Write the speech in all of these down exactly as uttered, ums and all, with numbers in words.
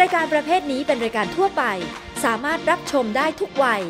รายการประเภทนี้เป็นรายการทั่วไปสามารถรับชมได้ทุกวัย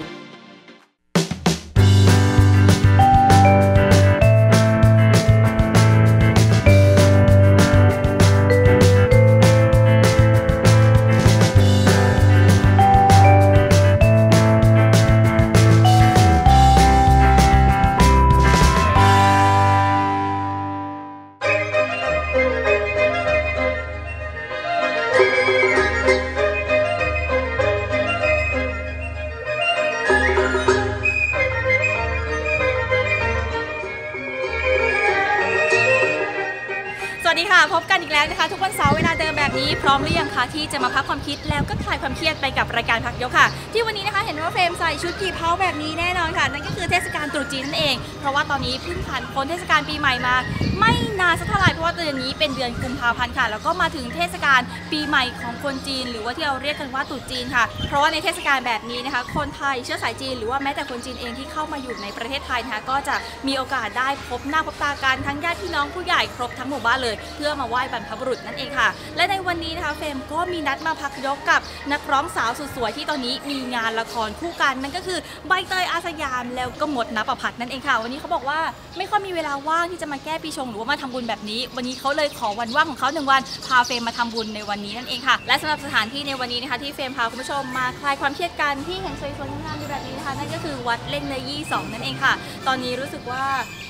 พบกันอีกแล้วนะคะทุกวันเสาร์เวลาเดิมแบบนี้พร้อมหรือยังคะที่จะมาพักความคิดแล้วก็คลายความเครียดไปกับรายการพักยกค่ะที่วันนี้นะคะเห็นว่าเฟรมใส่ชุดกี่เผ้าแบบนี้แน่นอนค่ะนั่นก็คือเทศกาลตรุษจีนนั่นเองเพราะว่าตอนนี้เพิ่งผ่านพ้นเทศกาลปีใหม่มาไม่นานสักเท่าไหร่เพราะว่าเดือนนี้เป็นเดือนกุมภาพันธ์ค่ะแล้วก็มาถึงเทศกาลปีใหม่ของคนจีนหรือว่าที่เราเรียกกันว่าตรุษจีนค่ะเพราะว่าในเทศกาลแบบนี้นะคะคนไทยเชื้อสายจีนหรือว่าแม้แต่คนจีนเองที่เข้ามาอยู่ในประเทศไทยนะคะก็จะมีโอกาสได้พบหน้าพบตากันทั้งญาติพี่น้องผู้ใหญ่ครบทั้งหมู่บ้านเลยเพื่อมาไหว้บรรพบุรุษนั่นเองค่ะและในวันนี้นะคะเฟรมก็มีนัดมาพักยกกับนักร้องสาวสุดสวยที่ตอนนี้มีงานละครคู่กันนั่นก็คือใบเตยอาสยามแล้วก็มดณ ประภัสนั่นเองค่ะวันนี้เขาบอกว่าไม่ค่อยมีเวลาว่างที่จะมาแก้ปีชงหรือว่ามาทำบุญแบบนี้วันนี้เขาเลยขอวันว่างของเขาหนึ่งวันพาเฟรมมาทำบุญในวันนี้นั่นเองค่ะและสำหรับสถานที่ในวันนี้นะคะที่เฟรมพาคุณผู้ชมมาคลายความเครียดกันที่แห่งสวยๆงามๆแบบนี้นะคะนั่นก็คือวัดเล่งเนยี่สองนั่นเองค่ะตอนนี้รู้สึกว่า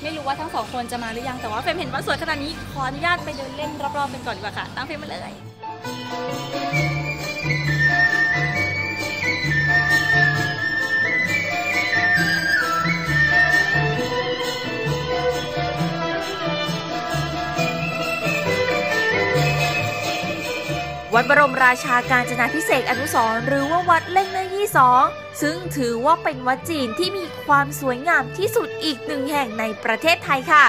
ไม่รู้ว่าทั้งสองคนจะมาหรือยังแต่ว่าเฟรมเห็นว่าสวยขนาดนี้ขออนุญาตไปเดินเล่นรอบๆเป็นก่อนดีกว่าค่ะตามเฟรมมาเลยวัดบรมราชาการจนาภิเษกอนุสรณ์หรือว่าวัดเล่งเนยี่สองซึ่งถือว่าเป็นวัดจีนที่มีความสวยงามที่สุดอีกหนึ่งแห่งในประเทศไทยค่ะ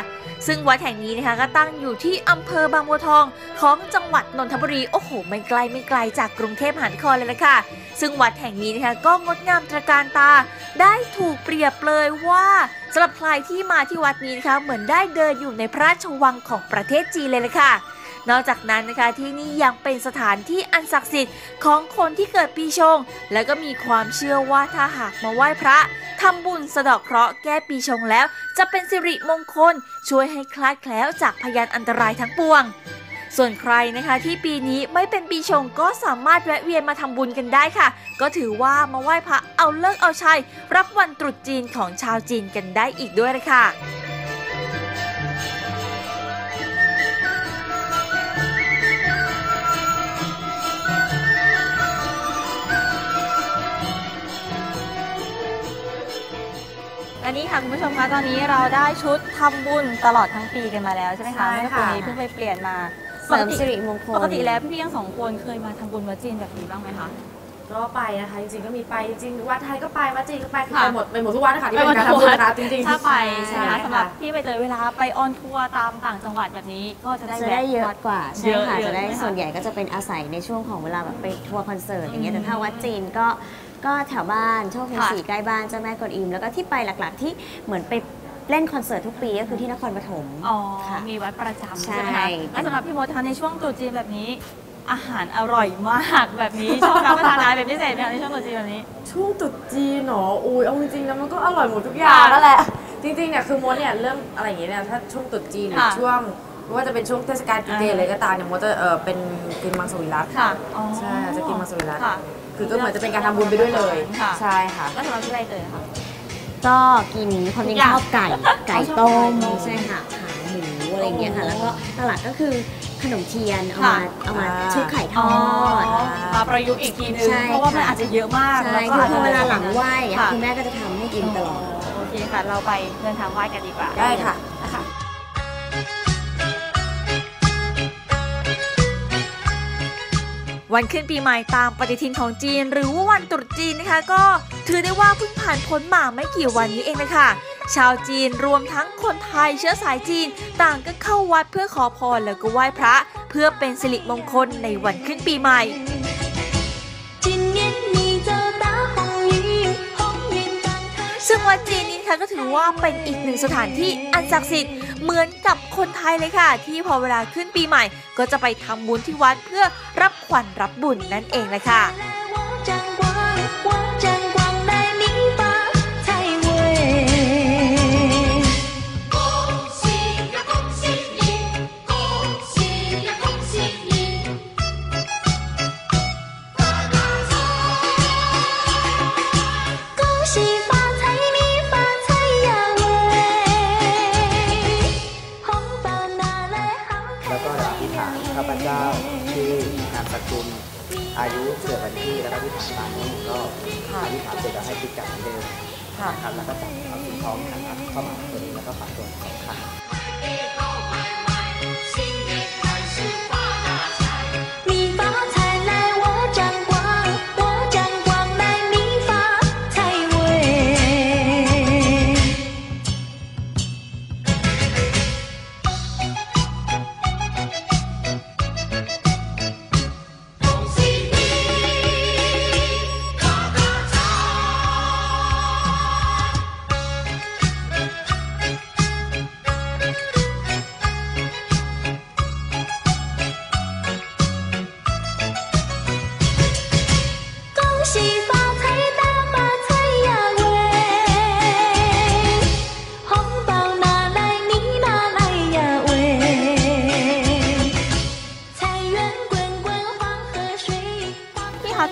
ซึ่งวัดแห่งนี้นะคะก็ตั้งอยู่ที่อำเภอบางบัวทองของจังหวัดนนทบุรีโอ้โหไม่ไกลไม่ไกลจากกรุงเทพมหานครเลยล่ะค่ะซึ่งวัดแห่งนี้นะคะก็งดงามตระการตาได้ถูกเปรียบเลยว่าสำหรับใครที่มาที่วัดนี้นะคะเหมือนได้เดินอยู่ในพระราชวังของประเทศจีนเลยล่ะค่ะนอกจากนั้นนะคะที่นี่ยังเป็นสถานที่อันศักดิ์สิทธิ์ของคนที่เกิดปีชงและก็มีความเชื่อว่าถ้าหากมาไหว้พระทำบุญสะเดาะเคราะห์แก้ปีชงแล้วจะเป็นสิริมงคลช่วยให้คลาดแคล้วจากพยานอันตรายทั้งปวงส่วนใครนะคะที่ปีนี้ไม่เป็นปีชงก็สามารถแวะเวียนมาทำบุญกันได้ค่ะก็ถือว่ามาไหว้พระเอาเลิกเอาชัยรับวันตรุษจีนของชาวจีนกันได้อีกด้วยนะคะอันนี้ค่ะคุณผู้ชมคะตอนนี้เราได้ชุดทำบุญตลอดทั้งปีกันมาแล้วใช่ไหมคะเมื่อคืนนี้เพิ่งไปเปลี่ยนมาเสริมสิริมงคลปกติแล้วพี่ยังสองคนเคยมาทำบุญวัดจีนแบบนี้บ้างไหมคะก็ไปนะคะจริงๆก็มีไปจริงวัดไทยก็ไปวัดจีนก็ไปไปหมดไปหมดทุกวัดนะคะที่เป็นการทำบุญนะคะจริงๆถ้าไปใช่ไหมสำหรับพี่ไปเจอเวลาไปออนทัวร์ตามต่างจังหวัดแบบนี้ก็จะได้เยอะกว่าใช่ค่ะจะได้ส่วนใหญ่ก็จะเป็นอาศัยในช่วงของเวลาแบบไปทัวร์คอนเสิร์ตอย่างเงี้ยแต่ถ้าวัดจีนก็ก็แถวบ้านโชคชัยสี่ใกล้บ้านเจ้าแม่กวนอิมแล้วก็ที่ไปหลักๆที่เหมือนไปเล่นคอนเสิร์ตทุกปีก็คือที่นครปฐมอ๋อมีวัดประจำใช่ไหมคะและสำหรับพี่มดในช่วงตรุษจีนแบบนี้อาหารอร่อยมากแบบนี้ชอบรับประทานอะไรเป็นพิเศษไหมในช่วงตรุษจีนแบบนี้ช่วงตรุษจีนหนออุ้ยเอาจริงๆแล้วมันก็อร่อยหมดทุกอย่างนั่นแหละจริงๆเนี่ยคือมดเนี่ยเริ่มอะไรอย่างเงี้ยเนี่ยถ้าช่วงตรุษจีนหรือช่วงว่าจะเป็นช่วงเทศกาลกินเจอะไรก็ตามเนี่ยมดจะเออเป็นกินมังสวิรัติค่ะใช่จะกินมังสวิรัติคือก็เหมือนจะเป็นการทำบุญไปด้วยเลยใช่ค่ะแล้วสำหรับพี่ไรเตยค่ะก็กินคนยังชอบไก่ไก่ต้มใช่ค่ะขาหมูอะไรอย่างเงี้ยค่ะแล้วก็ตลาดก็คือขนมเทียนเอามาเอามาชุบไข่ทอดมาประยุกต์อีกทีนึงเพราะว่ามันอาจจะเยอะมากใช่คือพอเวลาหลังไหว้คุณแม่ก็จะทำให้กินตลอดโอเคค่ะเราไปเดินทางไหว้กันดีกว่าได้ค่ะวันขึ้นปีใหม่ตามปฏิทินของจีนหรือว่าวันตรุษจีนนะคะก็ถือได้ว่าเพิ่งผ่านพ้นมาไม่กี่วันนี้เองนะคะชาวจีนรวมทั้งคนไทยเชื้อสายจีนต่างก็เข้าวัดเพื่อขอพรแล้วก็ไหว้พระเพื่อเป็นสิริมงคลในวันขึ้นปีใหม่ซึ่งวัดจีนนี้ นะคะก็ถือว่าเป็นอีกหนึ่งสถานที่อันศักดิ์สิทธิ์เหมือนกับคนไทยเลยค่ะที่พอเวลาขึ้นปีใหม่ก็จะไปทำบุญที่วัดเพื่อรับขวัญรับบุญนั่นเองเลยค่ะข้าพเจ้าชื่อนามสกุลอายุเกิดวันที่แล้วก็ที่ผ่านมานี้ก็อธิษฐานเสร็จแล้วให้ติดกับเดิมนะครับแล้วก็จับเอาสิ่งท้องนะครับเข้ามาตัวนี้แล้วก็ฝากตัวของข้า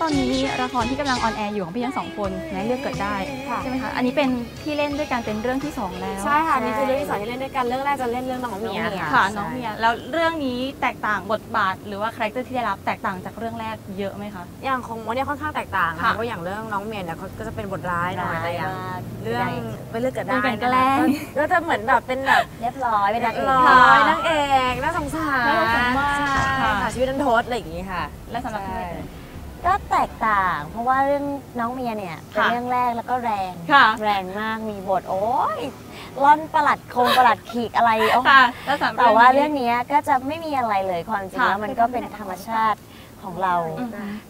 ตอนนี้ละครที่กำลังออนแอร์อยู่ของพี่ทั้งสองคนแม้เลือกเกิดได้ใช่ไหมคะอันนี้เป็นที่เล่นด้วยกันเป็นเรื่องที่สองแล้วใช่ค่ะนี่คือเรื่องที่สองที่เล่นด้วยกันเรื่องแรกจะเล่นเรื่องน้องเมียค่ะน้องเมียแล้วเรื่องนี้แตกต่างบทบาทหรือว่าคาแรคเตอร์ที่ได้รับแตกต่างจากเรื่องแรกเยอะไหมคะอย่างของโมเนี่ยค่อนข้างแตกต่างค่ะเพราะอย่างเรื่องน้องเมียเนี่ยก็จะเป็นบทร้ายหน่อยแต่อย่างเรื่องไม่เลือกเกิดได้ก็จะเหมือนแบบเป็นแบบเรียบร้อยเป็นนางเอกนางเอกน่าสงสารน่าสงสารมากชีวิตดันทดอะไรอย่างนี้ค่ะและสำหรับก็แตกต่างเพราะว่าเรื่องน้องเมียเนี่ยเป็นเรื่องแรกแล้วก็แรงแรงมากมีบทโอ้ยล่อนประหลัดคงประหลัดขีกอะไรโอ้แต่ว่าเรื่องนี้ก็จะไม่มีอะไรเลยความจริงแล้วมันก็เป็นธรรมชาติของเรา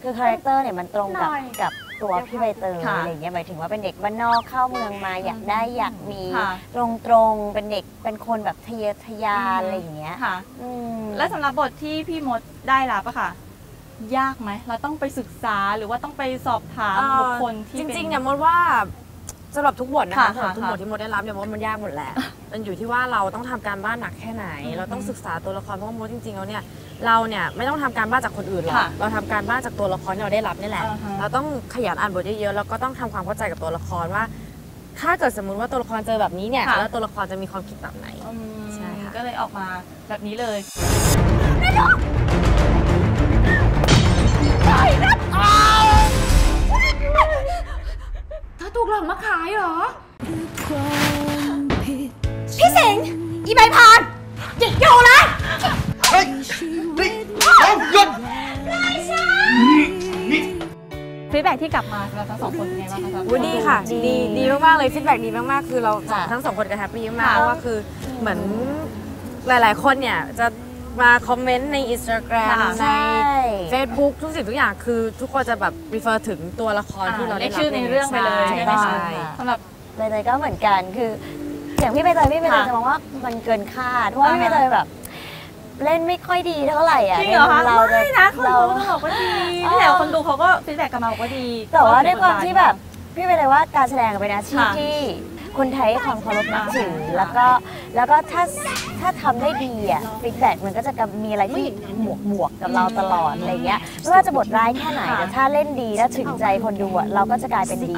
คือคาแรคเตอร์เนี่ยมันตรงกับกับตัวพี่ใบเตยอะไรเงี้ยหมายถึงว่าเป็นเด็กบ้านนอกเข้าเมืองมาอยากได้อยากมีตรงตรงเป็นเด็กเป็นคนแบบทะเยอทะยานอะไรอย่างเงี้ยแล้วสำหรับบทที่พี่มดได้รับอะค่ะยากไหมเราต้องไปศึกษาหรือว่าต้องไปสอบถามบุคคลที่จริงๆเนี่ยมดว่าสำหรับทุกบทนะคะทุกบทที่มดได้รับเนี่ยมดมันยากหมดแหละมันอยู่ที่ว่าเราต้องทำการบ้านหนักแค่ไหนเราต้องศึกษาตัวละครเพราะว่ามดจริงๆแล้วเนี่ยเราเนี่ยไม่ต้องทำการบ้านจากคนอื่นหรอกเราทำการบ้านจากตัวละครที่เราได้รับนี่แหละเราต้องขยันอ่านบทเยอะๆแล้วก็ต้องทำความเข้าใจกับตัวละครว่าถ้าเกิดสมมุติว่าตัวละครเจอแบบนี้เนี่ยแล้วตัวละครจะมีความคิดแบบไหนใช่ก็เลยออกมาแบบนี้เลยเธอถูกหลอกมาขายเหรอพี่สิงห์อีใบพานอย่าอยู่นะเฮ้ยนี่หยุดฟีดแบ็กที่กลับมาเราทั้งสองคนเป็นไงบ้างคะวุ้ยดีค่ะดีดีมากๆเลยฟีดแบ็กดีมากๆคือเราทั้งสองคนก็แฮปปี้มากว่าคือเหมือนหลายๆคนเนี่ยจะมาคอมเมนต์ใน Instagram ใน Facebook ทุกสิ่งทุกอย่างคือทุกคนจะแบบ refer ถึงตัวละครที่เราได้ชื่อในเรื่องไปเลยใช่สำหรับใบเตยก็เหมือนกันคืออย่างพี่ใบเตยพี่ใบเตยจะมองว่ามันเกินคาดเพราะว่าพี่ใบเตยแบบเล่นไม่ค่อยดีเท่าไหร่อ่ะเราไม่นะคนดูเขาก็ดีนี่แหละคนดูเขาก็ฟีดแบ็กกับเราก็ดีแต่ว่าด้วยความที่แบบพี่ใบเตยว่าการแสดงเป็นอาชีพที่คนไทยความเคารพนับถือแล้วก็แล้วก็ถ้าถ้าทำได้ดีอ่ะฟีดแบ็กมันก็จะมีอะไรที่บวกบวกกับเราตลอดอะไรเงี้ยไม่ว่าจะบทร้ายแค่ไหนแต่ถ้าเล่นดีแล้วถึงใจคนดูอ่ะเราก็จะกลายเป็นดี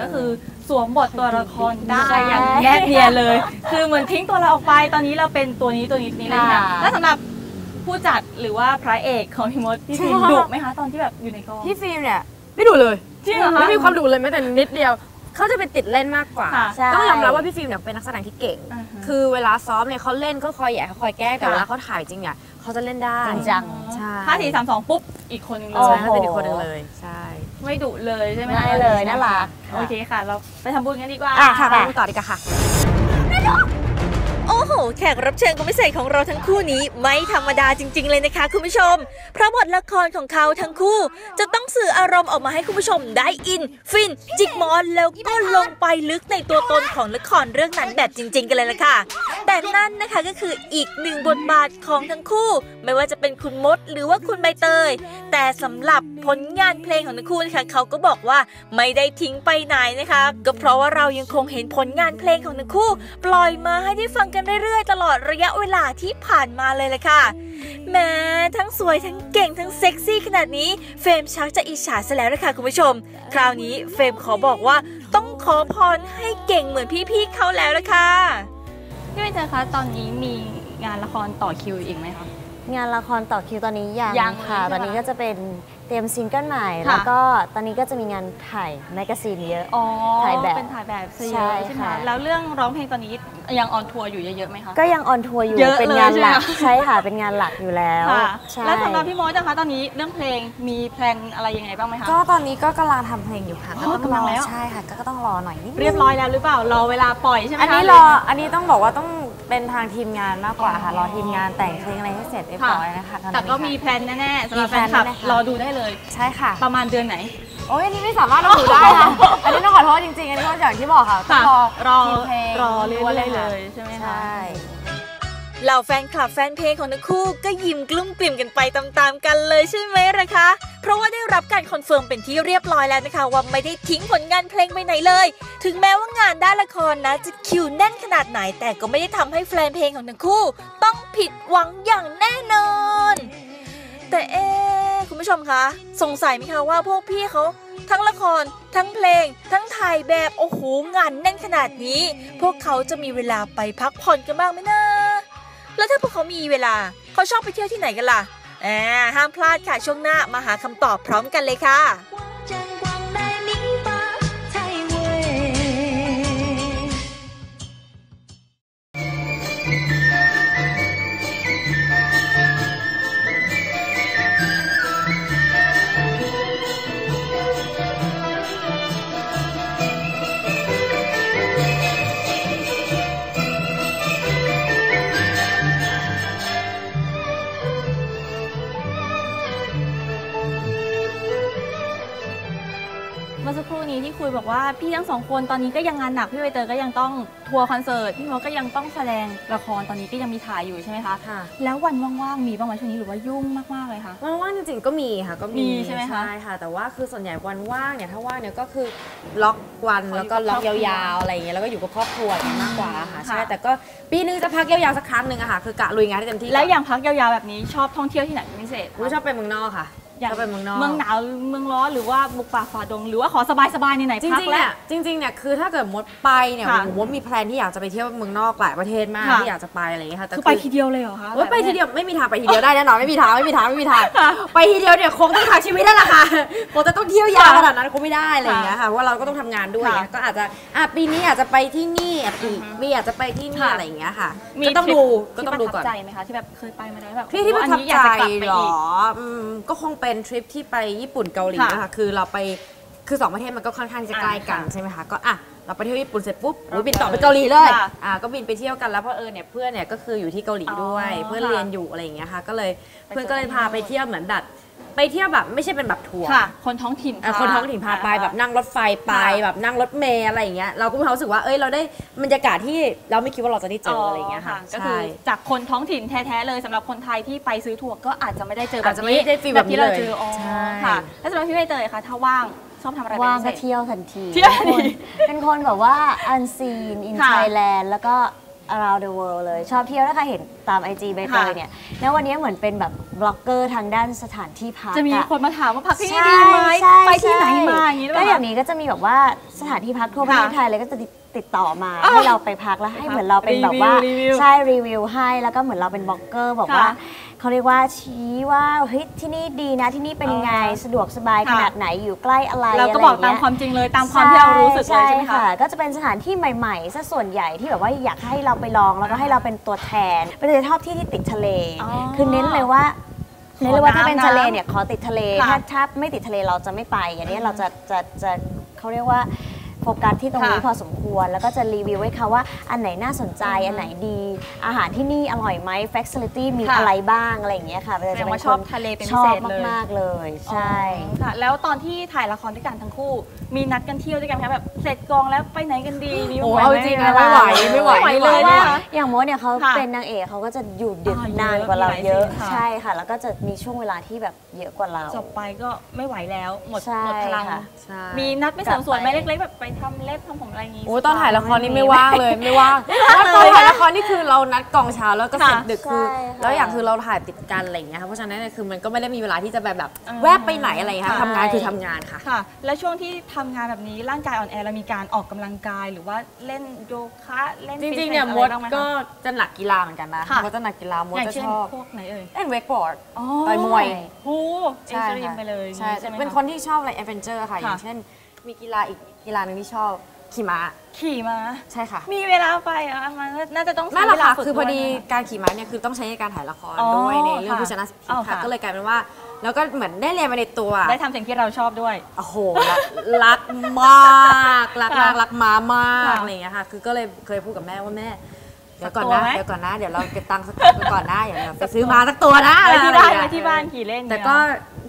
ก็คือสวมบทตัวละครได้อย่างแนบเนียนเลยคือเหมือนทิ้งตัวเราออกไปตอนนี้เราเป็นตัวนี้ตัวนี้นี้เลยค่ะแล้วสำหรับผู้จัดหรือว่าพระเอกของพี่มดพี่ฟิล์มดุไหมคะตอนที่แบบอยู่ในกองพี่ฟิล์มเนี่ยไม่ดุเลยจริงเหรอคะไม่มีความดุเลยแม้แต่นิดเดียวเขาจะไปติดเล่นมากกว่าต้องยอมรับว่าพี่ฟิล์มเนี่ยเป็นนักแสดงที่เก่งคือเวลาซ้อมเนี่ยเขาเล่นเขาคอยแย่เขาคอยแก้แต่เวลาเขาถ่ายจริงเนี่ยเขาจะเล่นได้จริงจังใช่ถ้าสี่สามสองปุ๊บอีกคนนึงเลยใช่เป็นอีกคนนึงเลยใช่ไม่ดุเลยใช่ไหมไม่เลยน่ารักโอเคค่ะเราไปทำบุญกันดีกว่าค่ะไปทำบุญต่อดีกว่าค่ะโอ้ โหแขกรับเชิญคนพิเศษของเราทั้งคู่นี้ไม่ธรรมดาจริงๆเลยนะคะคุณผู้ชมเพราะบทละครของเขาทั้งคู่จะต้องสื่ออารมณ์ออกมาให้คุณผู้ชมได้อินฟินจิกหมอนแล้วก็ลงไปลึกในตัวตนของละครเรื่องนั้นแบบจริงๆกันเลยล่ะค่ะแต่นั่นนะคะก็คืออีกหนึ่งบทบาทของทั้งคู่ไม่ว่าจะเป็นคุณมดหรือว่าคุณใบเตยแต่สำหรับผลงานเพลงของทั้งคู่นะคะเขาก็บอกว่าไม่ได้ทิ้งไปไหนนะคะก็เพราะว่าเรายังคงเห็นผลงานเพลงของทั้งคู่ปล่อยมาให้ได้ฟังกันเรื่อยๆตลอดระยะเวลาที่ผ่านมาเลยล่ะค่ะแม้ทั้งสวยทั้งเก่งทั้งเซ็กซี่ขนาดนี้เฟรมชักจะอิจฉาซะแล้วล่ะค่ะคุณผู้ชมคราวนี้เฟรมขอบอกว่าต้องขอพรให้เก่งเหมือนพี่ๆเขาแล้วล่ะค่ะพี่ใบเตยคะตอนนี้มีงานละครต่อคิวอีกไหมคะงานละครต่อคิวตอนนี้ยังยังค่ะตอนนี้ก็จะเป็นเตรียมซิงเกิลใหม่แล้วก็ตอนนี้ก็จะมีงานถ่ายแมกกาซีนเยอะถ่ายแบบเป็นถ่ายแบบใช่ค่ะแล้วเรื่องร้องเพลงตอนนี้ยังออนทัวร์อยู่เยอะๆไหมคะก็ยังออนทัวร์อยู่เป็นงานหลักใช่ค่ะเป็นงานหลักอยู่แล้วแล้วสำหรับพี่มดนะคะตอนนี้เรื่องเพลงมีแพลนอะไรยังไงบ้างไหมคะก็ตอนนี้ก็กำลังทำเพลงอยู่ค่ะก็กำลังแล้วใช่ค่ะก็ต้องรอหน่อยนิดเรียบร้อยแล้วหรือเปล่ารอเวลาปล่อยใช่ไหมอันนี้รออันนี้ต้องบอกว่าต้องเป็นทางทีมงานมากกว่าค่ะรอทีมงานแต่งเพลงอะไรให้เสร็จเรียบร้อยนะคะแต่ก็มีแพลนแน่ๆสำหรับแฟนคลับรอดูได้เลยใช่ค่ะประมาณเดือนไหนโอ้ยอันนี้ไม่สามารถระบุได้นะอันนี้ต้องขอโทษจริงๆอันนี้ก็อย่างที่บอกค่ะรอรอเพลงรอเรื่อยๆเลยใช่ไหมคะเหล่าแฟนคลับแฟนเพลงของทั้งคู่ก็ยิ้มกลุ้มกลิ่มกันไปตามๆกันเลยใช่ไหมล่ะคะเพราะว่าได้รับการคอนเฟิร์มเป็นที่เรียบร้อยแล้วนะคะว่าไม่ได้ทิ้งผลงานเพลงไปไหนเลยถึงแม้ว่างานด้านละครนะจะคิวแน่นขนาดไหนแต่ก็ไม่ได้ทำให้แฟนเพลงของทั้งคู่ต้องผิดหวังอย่างแน่นอนแต่เอ๊ะคุณผู้ชมคะสงสัยไหมคะว่าพวกพี่เขาทั้งละครทั้งเพลงทั้งถ่ายแบบโอ้โหงานแน่นขนาดนี้พวกเขาจะมีเวลาไปพักผ่อนกันบ้างไหมนะแล้วถ้าพวกเขามีเวลาเขาชอบไปเที่ยวที่ไหนกันล่ะแหมห้ามพลาดค่ะช่วงหน้ามาหาคำตอบพร้อมกันเลยค่ะบอกว่าพี่ทั้งสองคนตอนนี้ก็ยังงานหนักพี่ใบเตยก็ยังต้องทัวร์คอนเสิร์ตพี่มดก็ยังต้องแสดงละครตอนนี้ก็ยังมีถ่ายอยู่ใช่ไหมคะค่ะแล้ววันว่างๆมีบ้างไหมช่วงนี้หรือว่ายุ่งมากๆเลยคะวันว่างจริงๆก็มีค่ะก็มีใช่ไหมคะใช่ค่ะแต่ว่าคือส่วนใหญ่วันว่างเนี่ยถ้าว่างเนี่ยก็คือล็อกวันแล้วก็ล็อกยาวๆอะไรอย่างเงี้ยแล้วก็อยู่กับครอบครัวมากกว่าค่ะใช่แต่ก็ปีนึงจะพักยาวๆสักครั้งหนึ่งอะค่ะคือกะลุยงานให้เต็มที่แล้วอย่างพักยาวๆแบบนี้ชอบท่องเที่ยวที่ไหนเป็นพิเศษชอบไปเมืองนอกค่ะอยากไปเมืองนอกเมืองหนาวเมืองร้อนหรือว่าบุกป่าฝ่าดงหรือว่าขอสบายๆในไหนพักแล้วจริงๆเนี่ยคือถ้าเกิดมดไปเนี่ยมดมีแพลนที่อยากจะไปเที่ยวเมืองนอกหลายประเทศมากที่อยากจะไปอะไรอย่างเงี้ยค่ะแต่คือไปทีเดียวเลยเหรอคะไปทีเดียวไม่มีทางไปทีเดียวได้แน่นอนไม่มีทางไม่มีทางไม่มีทางไปทีเดียวเนี่ยคงต้องทางชีวิตแล้วล่ะค่ะคงจะต้องเที่ยวยาวขนาดนั้นคงไม่ได้อะไรอย่างเงี้ยค่ะเพราะเราก็ต้องทำงานด้วยก็อาจจะอ่ะปีนี้อาจจะไปที่นี่อ่ะปีนี้อาจจะไปที่นี่อะไรอย่างเงี้ยค่ะก็ต้องดูก็ต้องดูก่อนใจไหมคะที่แบบเคยไปมาแล้วแบบที่ที่ประทับใจหรอก็คงเป็นทริปที่ไปญี่ปุ่นเกาหลีนะคะคือเราไปคือสองประเทศมันก็ค่อนข้างจะใกล้กันใช่ไหมคะก็อ่ะเราไปเที่ยวญี่ปุ่นเสร็จปุ๊บบินต่อไปเกาหลีเลยอ่ะก็บินไปเที่ยวกันแล้วเพราะเออเนี่ยเพื่อนเนี่ยก็คืออยู่ที่เกาหลีด้วยเพื่อนเรียนอยู่อะไรอย่างเงี้ยค่ะก็เลยเพื่อนก็เลยพาไปเที่ยวเหมือนดัดไปเที่ยวแบบไม่ใช่เป็นแบบทัวร์คนท้องถิ่นคนท้องถิ่นพาไปแบบนั่งรถไฟไปแบบนั่งรถเมล์อะไรอย่างเงี้ยเราก็มีความรู้สึกว่าเอ้ยเราได้บรรยากาศที่เราไม่คิดว่าเราจะได้เจออะไรอย่างเงี้ยค่ะก็คือจากคนท้องถิ่นแท้ๆเลยสำหรับคนไทยที่ไปซื้อทัวร์ก็อาจจะไม่ได้เจอแบบนี้แบบที่เราเจออ๋อค่ะแล้วสำหรับพี่ใบเตยค่ะถ้าว่างชอบทำอะไรว่างก็เที่ยวทันทีเป็นคนแบบว่าอันซีนอินไทยแลนด์แล้วก็around the world เลยชอบเที่ยวถ้าใครเห็นตาม ไอ จี ใบเตยเนี่ยแล้ววันนี้เหมือนเป็นแบบบล็อกเกอร์ทางด้านสถานที่พักจะมีคนมาถามว่าพักที่ดีไหมไปที่ไหนมาอย่างนี้แล้วอย่างนี้ก็จะมีแบบว่าสถานที่พักทั่วประเทศไทยเลยก็จะติดต่อมาให้เราไปพักแล้วให้เหมือนเราเป็นแบบว่าใช่รีวิวให้แล้วก็เหมือนเราเป็นบล็อกเกอร์บอกว่าเขาเรียกว่าชี้ว่าเฮ้ยที่นี่ดีนะที่นี่เป็นยังไงสะดวกสบายขนาดไหนอยู่ใกล้อะไรเราก็บอกตามความจริงเลยตามความที่เรารู้สึกเลยใช่ไหมคะก็จะเป็นสถานที่ใหม่ๆซะส่วนใหญ่ที่แบบว่าอยากให้เราไปลองแล้วก็ให้เราเป็นตัวแทนเป็นชอบที่ที่ติดทะเลคือเน้นเลยว่าเน้นเลยว่าถ้าเป็นทะเลเนี่ยขอติดทะเลถ้าถ้าไม่ติดทะเลเราจะไม่ไปอย่างนี้เราจะจะจะเขาเรียกว่า โฟกัสที่ตรงนี้พอสมควรแล้วก็จะรีวิวให้เขาว่าอันไหนน่าสนใจอันไหนดีอาหารที่นี่อร่อยไหมแฟคซิลิตี้มีอะไรบ้างอะไรอย่างเงี้ยค่ะเราจะเป็นคนชอบมากๆเลยใช่ค่ะแล้วตอนที่ถ่ายละครด้วยกันทั้งคู่มีนัดกันเที่ยวด้วยกันค่ะแบบเสร็จกองแล้วไปไหนกันดีมีไหวจริงไม่ไหวไม่ไหวเลยว่าอย่างโมเนี่ยเขาเป็นนางเอกเขาก็จะอยู่ดึกนานกว่าเราเยอะใช่ค่ะแล้วก็จะมีช่วงเวลาที่แบบเยอะกว่าเราจบไปก็ไม่ไหวแล้วหมดหมดพลังมีนัดไม่เสริมสวยไม่เล็กๆแบบไปทำเล็บทำผมอะไรนี้โอ้ตอนถ่ายละครนี่ไม่ว่างเลยไม่ว่างตอนถ่ายละครนี่คือเรานัดกองเช้าแล้วก็เสร็จดึกคือแล้วอย่างคือเราถ่ายติดกันอะไรอย่างเงี้ยค่ะเพราะฉะนั้นคือมันก็ไม่ได้มีเวลาที่จะแบบแบบแวบไปไหนอะไรค่ะทำงานคือทำงานค่ะค่ะแล้วช่วงที่ทำงานแบบนี้ร่างกายอ่อนแอเรามีการออกกำลังกายหรือว่าเล่นโยคะเล่นจริงๆเนี่ยมดก็จะหนักกีฬาเหมือนกันนะมดจะหนักกีฬามดจะชอบพวกไหนเอ่ยเล่นเวกบอร์ดต่อยมวยโอ้เอ็กซ์ตรีมไปเลยใช่เป็นคนที่ชอบอะไรแอดเวนเจอร์ค่ะอย่างเช่นมีกีฬาอีกกีฬาหนึ่งที่ชอบขี่ม้าขี่ม้าใช่ค่ะมีเวลาไปอ่ะมันน่าจะต้องใช้เวลาคือพอดีการขี่ม้าเนี่ยคือต้องใช้ในการถ่ายละครด้วยในเรื่องผู้ชนะพิชิตค่ะก็เลยกลายเป็นว่าแล้วก็เหมือนได้เรียนมาในตัวได้ทำสิ่งที่เราชอบด้วยโอ้โหรักมากรักรักรักม้ามากอะไรอย่างเงี้ยค่ะคือก็เลยเคยพูดกับแม่ว่าแม่เดี๋ยวก่อนนะเดี๋ยวก่อนนะเดี๋ยวเราเก็บตังค์สักก่อนนะอย่างเงี้ยไปซื้อม้าสักตัวนะอะไรที่ได้ที่บ้านขี่เล่นแต่ก็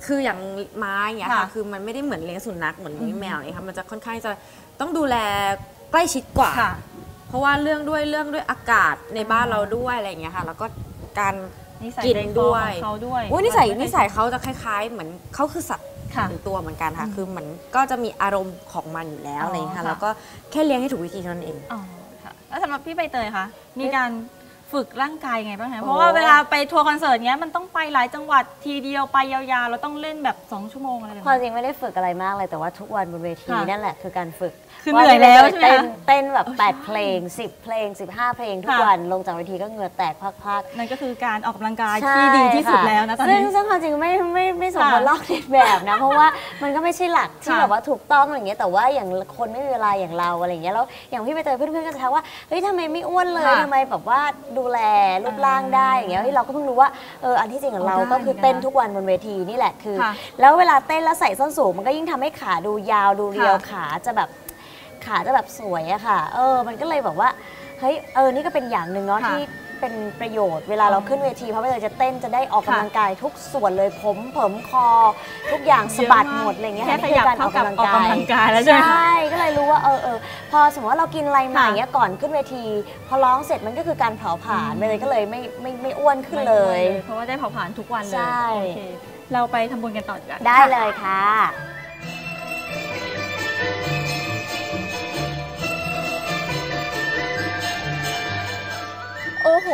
คืออย่างม้าอย่างเงี้ยค่ะคือมันไม่ได้เหมือนเลี้ยงสุนัขเหมือนเลี้ยงแมวเลยค่ะมันจะค่อนข้างจะต้องดูแลใกล้ชิดกว่าเพราะว่าเรื่องด้วยเรื่องด้วยอากาศในบ้านเราด้วยอะไรอย่างเงี้ยค่ะแล้วก็การกินด้วยเขาด้วยโอ้ยนิสัยนิสัยเขาจะคล้ายๆเหมือนเขาคือสัตว์หนึ่งตัวเหมือนกันค่ะคือเหมือนก็จะมีอารมณ์ของมันอยู่แล้วอะไรอย่างเงี้ยค่ะแล้วก็แค่เลี้ยงให้ถูกวิธีเท่านั้นเองแล้วสำหรับพี่ใบเตยคะมีการฝึกร่างกายไงบ้างคะเพราะว่าเวลาไปทัวร์คอนเสิร์ตเนี้ยมันต้องไปหลายจังหวัดทีเดียวไปยาวๆเราต้องเล่นแบบสองชั่วโมงอะไรแบบนี้ความจริงไม่ได้ฝึกอะไรมากเลยแต่ว่าทุกวันบนเวทีนั่นแหละคือการฝึกคือเหนื่อยแล้วใช่ไหมเต้นแบบแปดเพลงสิบเพลงสิบห้าเพลงทุกวันลงจากเวทีก็เหงื่อแตกพักๆนั่นก็คือการออกกำลังกายที่ดีที่สุดแล้วนะตอนนี้ซึ่งความจริงไม่ไม่ไม่สมควรลอกเลียนแบบนะเพราะว่ามันก็ไม่ใช่หลักที่แบบว่าถูกต้องอะไรเงี้ยแต่ว่าอย่างคนไม่มีเวลาอย่างเราอะไรเงี้ยแล้วอย่างพี่ใบเตยเพื่อนๆก็จะทักว่าเฮ้ยทำไมไม่อ้วนเลยทำไมแบบว่าดูแลรูปร่างได้อย่างเงี้ยเราก็เพิ่งรู้ว่าเอออันที่จริงของเราก็คือเต้นทุกวันบนเวทีนี่แหละคือแล้วเวลาเต้นแล้วใส่ส้นสูงมันก็ยิ่งทำให้ขาดูยาวดูเรียวขาจะแบบขาจะแบบสวยอะค่ะเออมันก็เลยแบบว่าเฮ้ยเออนี่ก็เป็นอย่างหนึ่งเนาะที่เป็นประโยชน์เวลาเราขึ้นเวทีเพราะเราจะเต้นจะได้ออกกำลังกายทุกส่วนเลยผมผมคอทุกอย่างสะบัดหมดอะไรเงี้ยแค่พยายามออกกำลังกายใช่ก็เลยรู้ว่าเออเออพอสมมติว่าเรากินอะไรมาอย่างเงี้ยก่อนขึ้นเวทีพอร้องเสร็จมันก็คือการเผาผลาญไปเลยก็เลยไม่ไม่ไม่อ้วนขึ้นเลยเพราะว่าได้เผาผลาญทุกวันเลยใช่เราไปทำบุญกันต่อกันได้เลยค่ะโอ้โห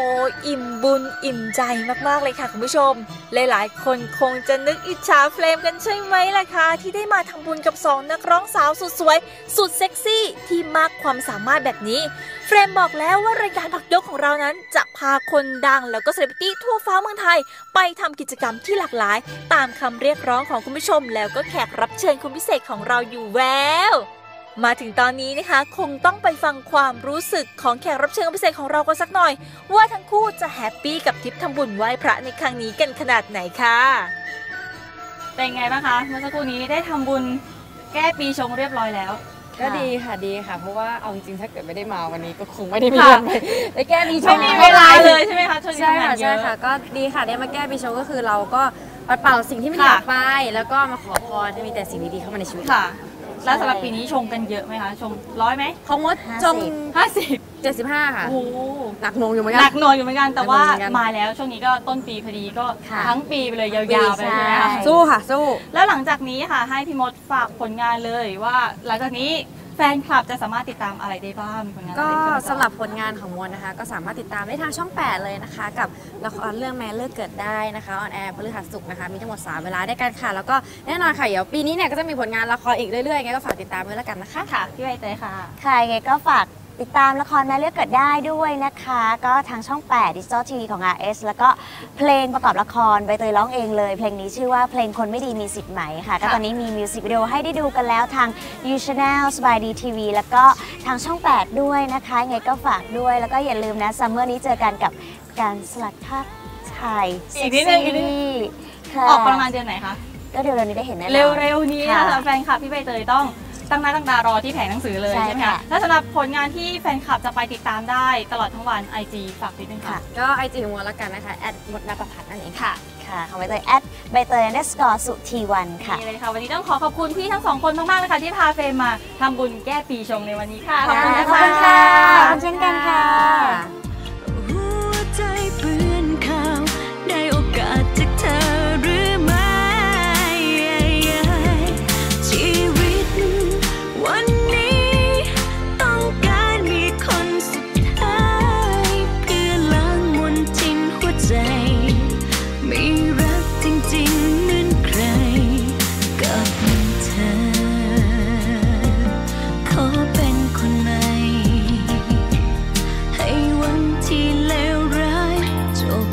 อิ่มบุญอิ่มใจมากๆเลยค่ะคุณผู้ชมหลายๆคนคงจะนึกอิจฉาเฟรมกันใช่ไหมล่ะคะที่ได้มาทำบุญกับสองนักร้องสาวสุดสวยสุดเซ็กซี่ที่มากความสามารถแบบนี้เฟรมบอกแล้วว่ารายการพักยกของเรานั้นจะพาคนดังแล้วก็เซเลบริตี้ทั่วฟ้าเมืองไทยไปทำกิจกรรมที่หลากหลายตามคำเรียกร้องของคุณผู้ชมแล้วก็แขกรับเชิญคนพิเศษของเราอยู่แววมาถึงตอนนี้นะคะคงต้องไปฟังความรู้สึกของแขกรับเชิญพิเศษของเรากันสักหน่อยว่าทั้งคู่จะแฮปปี้กับทริปทำบุญไหว้พระในครั้งนี้กันขนาดไหนค่ะเป็นไงบ้างคะเมื่อสักครู่นี้ได้ทำบุญแก้ปีชงเรียบร้อยแล้วก็ดีค่ะดีค่ะเพราะว่าเอาจริงๆถ้าเกิดไม่ได้มาวันนี้ก็คงไม่ได้มีเวลาไปแก้ปีชงไม่มีเวลาเลยใช่ไหมคะช่วงนี้งานเยอะใช่ค่ะก็ดีค่ะได้มาแก้ปีชงก็คือเราก็ปัดเป่าสิ่งที่ไม่อยากไปแล้วก็มาขอพรจะมีแต่สิ่งดีๆเข้ามาในชีวิตค่ะแล้วสำหรับปีนี้ชงกันเยอะไหมคะชงร้อยไหมของมดชงห้าสิบเจ็ดสิบห้าค่ะโอ้หนักหน่วงอยู่เหมือนกันหนักหน่วงอยู่เหมือนกันแต่ว่ามาแล้วช่วงนี้ก็ต้นปีพอดีก็ทั้งปีไปเลยยาวๆไปเลยนะคะสู้ค่ะสู้แล้วหลังจากนี้ค่ะให้พี่มดฝากผลงานเลยว่าหลังจากนี้แฟนคลับจะสามารถติดตามอะไรได้บ้างมีผลงานก็สำหรับผลงานของมดนะคะก็สามารถติดตามได้ทางช่องแปดเลยนะคะกับละครเรื่องแม่เลิกเกิดได้นะคะออนแอร์พฤหัสศุกร์นะคะมีทั้งหมดสามเวลาได้กันค่ะแล้วก็แน่นอนค่ะเดี๋ยวปีนี้เนี่ยก็จะมีผลงานละครอีกเรื่อยๆไงก็ฝากติดตามด้วยแล้วกันนะคะค่ะพี่ใบเตยค่ะค่ะไงก็ฝากติดตามละครแม่เลือกเกิดได้ด้วยนะคะก็ทางช่องแปด Digital ที วี ของ อาร์ เอส แล้วก็เพลงประกอบละครใบเตยร้องเองเลยเพลงนี้ชื่อว่าเพลงคนไม่ดีมีสิทธิ์ไหมค่ะก็ตอนนี้มีมิวสิกวิดีโอให้ได้ดูกันแล้วทาง ยู Channel สบายดีทีวีแล้วก็ทางช่องแปดด้วยนะคะไงก็ฝากด้วยแล้วก็อย่าลืมนะซัมเมอร์นี้เจอกันกับการสลัดภาพถ่ายอีกนิดนึงออกประมาณเดือนไหนคะก็เดือนนี้ได้เห็นแน่นอนเร็วๆนี้ค่ะแฟนคลับพี่ใบเตยต้อง ตั้งหน้าตั้งตารอที่แผงหนังสือเลยใช่ไหมคะและสำหรับผลงานที่แฟนคลับจะไปติดตามได้ตลอดทั้งวัน ไอ จี ฝากนิดนึงค่ะก็ ไอ จี ของเราละกันนะคะมดนภพัฒน์นั่นเองค่ะค่ะของใบเตยใบเตย underscore สุธีวันค่ะนี่เลยค่ะวันนี้ต้องขอขอบคุณพี่ทั้งสองคนมากๆเลยค่ะที่พาเฟรมมาทำบุญแก้ปีชงในวันนี้ค่ะขอบคุณค่ะเช่นกันค่ะหัวใจเปื้อนข่าวได้โอกาสจากเธอหรือไม่ชีวิตวันนี้ต้องการมีคนสุดท้ายเพื่อล้างมนทินหัวใจมีรักจริงๆนั้นใครกับเธอขอเป็นคนใหม่ให้วันที่เลวร้ายจบ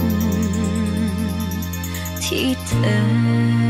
ที่เธอ